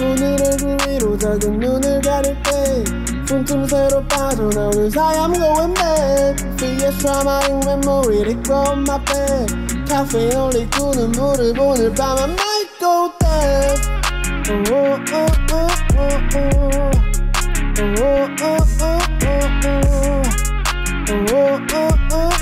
오늘 얼굴 위로 작은 눈을 가릴 때 손틈새로 빠져나오는 사이 I'm going back. Vs traumatic memory recall my bed. Cafe only 두 눈물을 오늘 밤 I might go deaf. Oh oh oh oh oh oh. Oh oh oh oh oh oh. Oh oh oh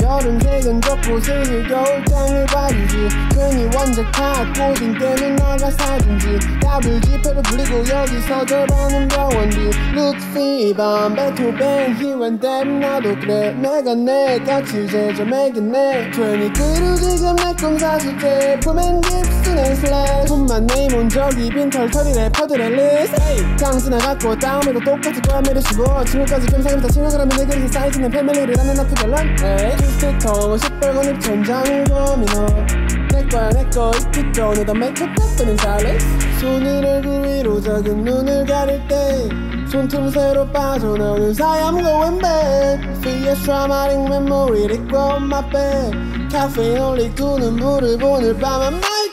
여름색은 겹보세요 겨울장을 바르지 괜히 원작학 고딩 때는 나가 사준지 답을 지폐로 부리고 여기서 절반은 병원비 루트피 밤 베토벤 희완 댐 나도 그래 내가 내같이 제점에겠네 23로 지금 내꿈 사주제 품엔 깁슨의 슬랩 손만 네이몬 저기 빈털털이 래퍼들의 리스트 강수나 갖고 다음에도 똑같이 거야 매려시고 친구까지 겸사겸사 친구들하면 내 그릇에 쌓이지는 패밀리를 하는 나쁜 결론 스티커 시뻘건 입천장을 고민어 내꺼야 내꺼 이티꺼 내다 메이크업 닦으면 잘해 손을 얼굴 위로 작은 눈을 가릴 때 손틈새로 빠져나오는 사이 I'm going back. Vs traumatic memory recall my bed. Cafe only 두 눈물을 오늘 밤 I might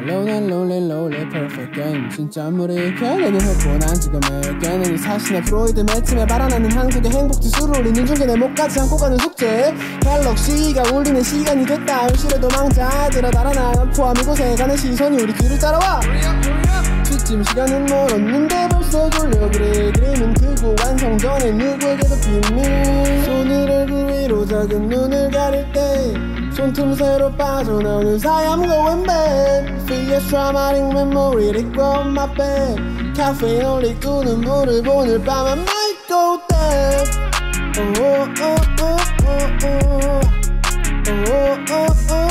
Lonely lonely lonely perfect game 진짜 아무리 결론을 했고 난 지금의 깨는 이 사신의 프로이드 매침에 발언하는 한국의 행복지수를 올리는 중계 내 목까지 안고 가는 숙제 갤럭시가 울리는 시간이 됐다 현실의 도망자들아 달아나 난 포함 이곳에 가는 시선이 우리 뒤를 따라와 시쯤 시간은 멀었는데 벌써 졸려 그래 그림은 크고 완성 전에 누구에게도 비밀 손을 얼굴 위로 작은 눈을 가릴 때 손틈새로 빠져나오는 사이 I'm going back. Vs traumatic memory recall my bed. Cafe only 두 눈물을 오늘 밤 I might go deaf. Oh oh oh oh oh oh oh oh oh oh.